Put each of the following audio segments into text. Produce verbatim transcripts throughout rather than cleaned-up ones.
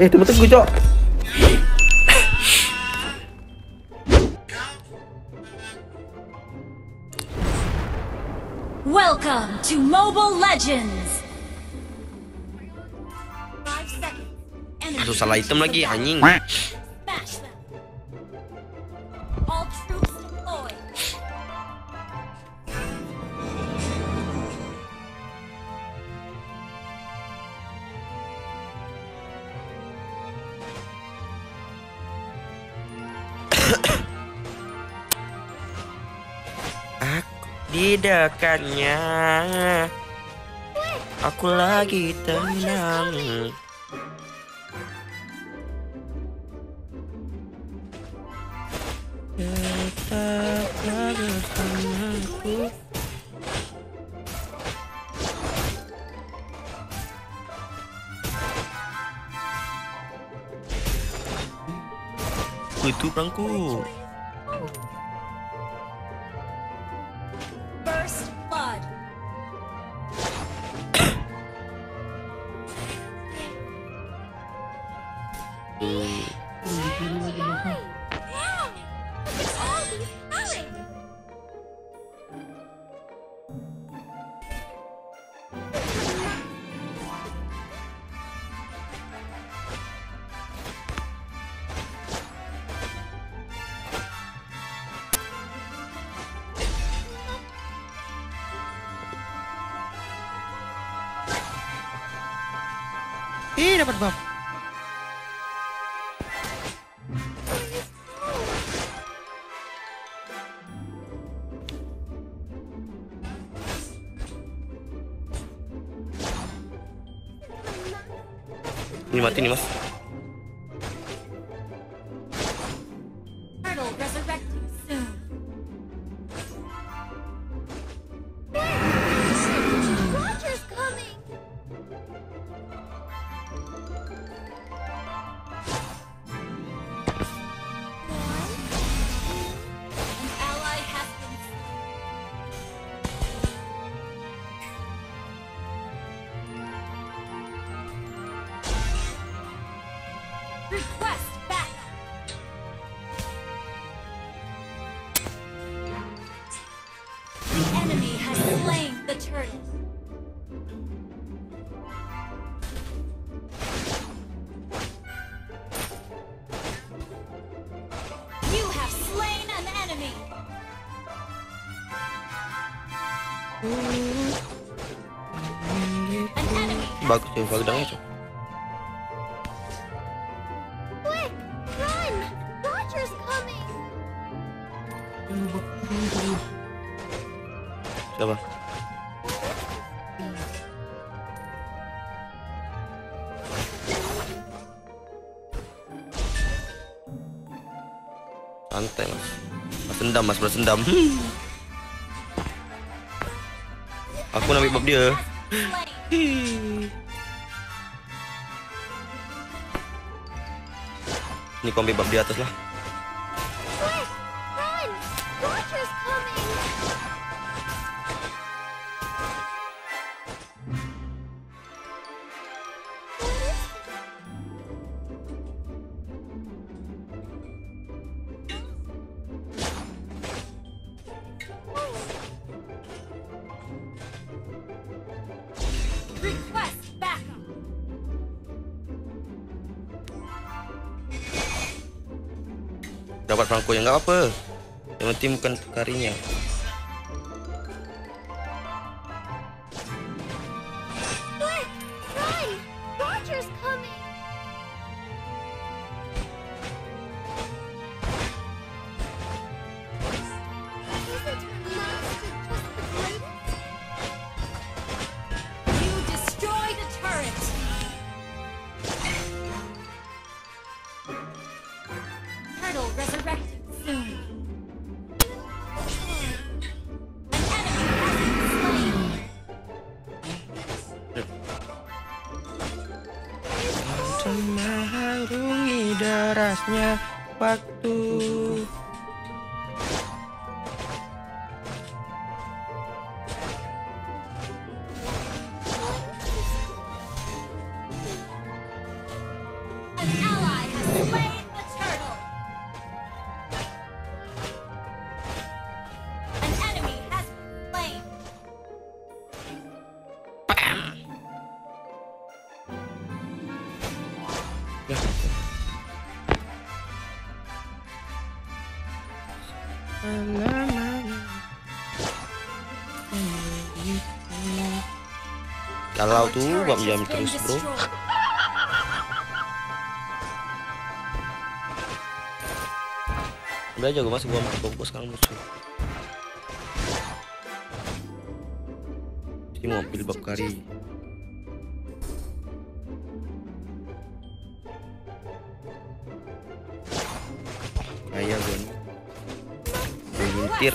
Eh, tunggu-tunggu, Cok. Welcome to Mobile Legends. Aduh, salah item lagi, anjing. Di dekatnya aku lagi tenang. Tetaplah bersamaku. Itu perangku. Ih, dapat bab. Ini mati nih, Mas. Bagus sih, bagus dong itu. Coba. Santai, Mas. Mas dendam, Mas, balas dendam. Aku nak ambil bab dia. Ini kombi bab di atas lah. Dapat perangku yang enggak apa. Yang penting bukan karinya. Mengharungi derasnya waktu. aja. Kalau tuh bang jam terus bro. Udah aja gue masih gua masuk fokus sekarang musuh. Si mobil bab kari. Kayak gue nih. Gue ngintir.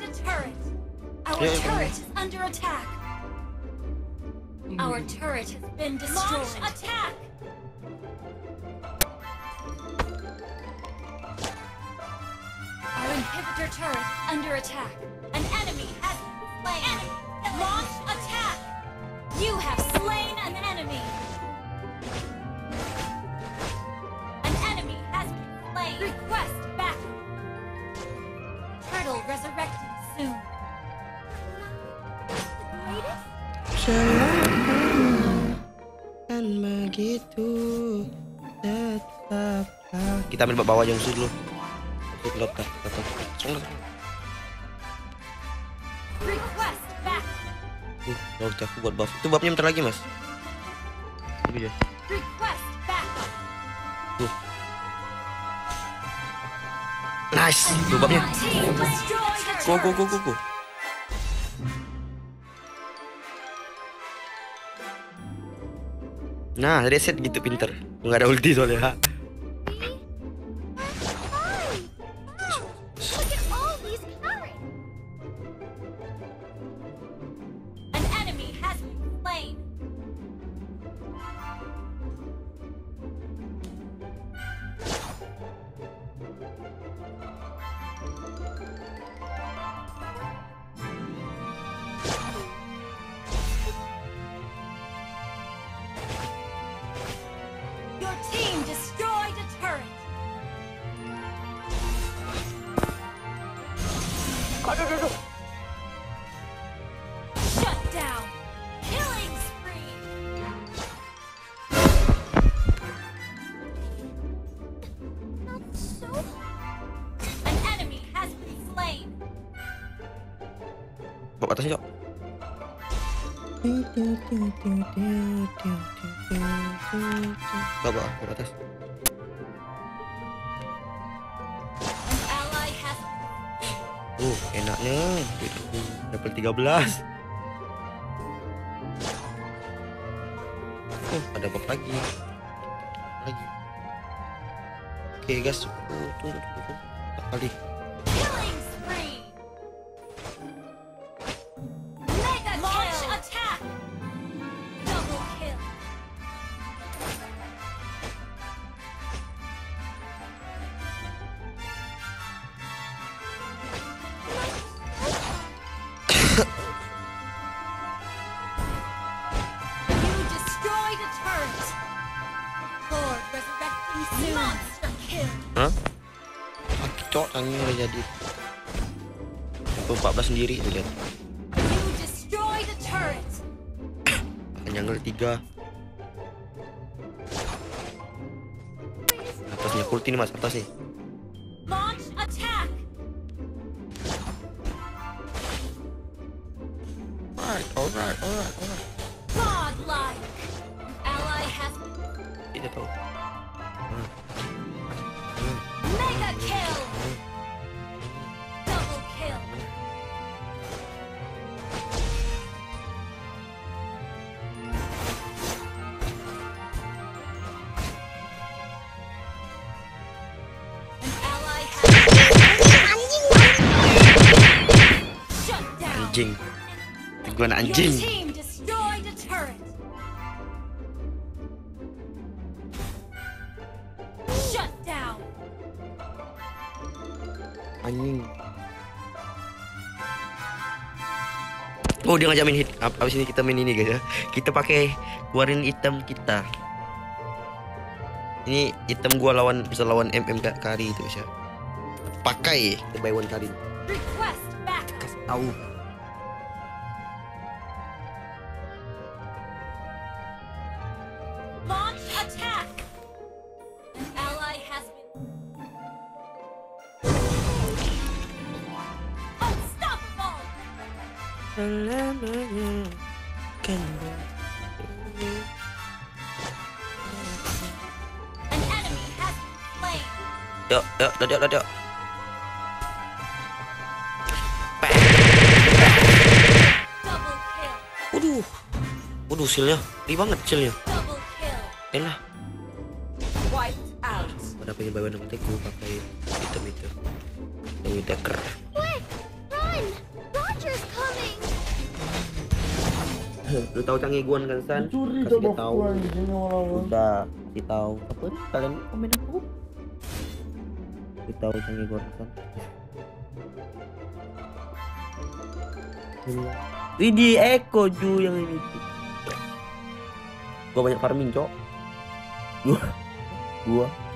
a turret. Our yeah, turret is under attack. Our turret has been destroyed. Launch attack. Our inhibitor turret under attack. An enemy has slain. Enemy. Launch attack. You have slain an enemy. An enemy has slain. Request back. Turtle resurrected soon. Kan begitu tetaplah. Kita ambil bawah yang musuh dulu. Request back. Uh, aku buat buff. Itu buffnya bentar lagi, Mas. Request back. Tuh. Nice. Tuh buffnya. Go go go go go. Nah, reset gitu pinter. Enggak ada ulti soalnya. Aduh, aduh, aduh. Shut down. Killing spree. So... An enemy has been slain. Bawa atasnya, Cok. Bawa, bawa atas. Uh, enaknya level tiga belas. Uh, ada bug lagi. Lagi. Oke, okay, guys. Uh, tunggu, tunggu, tunggu. Kali. Hah? Aki cok, tangannya udah jadi empat belas sendiri, tuh lihat. Jungle tiga. Atasnya ulti nih mas, atas nih. Alright, alright, alright, alright. Tidak tahu. Mega kill. Double kill. Anjing. Anjing. Gua anjing. Anjing. Oh, dia ngajak main hit. Abis ini kita main ini guys ya. Kita pakai keluarin item kita. Ini item gua lawan bisa lawan M M Kari itu guys ya. Pakai kita buy one Kari. Kasih tahu. Selamanya kan Yuk, yuk, yuk, yuk, yuk Waduh Waduh, silnya gede banget silnya Elah Pada pengen bawa nama teku pakai item itu yang udah ker Lu tahu canggiguan kan San? Curi coba tahu. Udah, kita tahu. Apa nih? Kalian komen aku. Kita tahu canggiguan San. Widih Eko Ju yang ini. Gua banyak farming, Cok. Gua. Gua.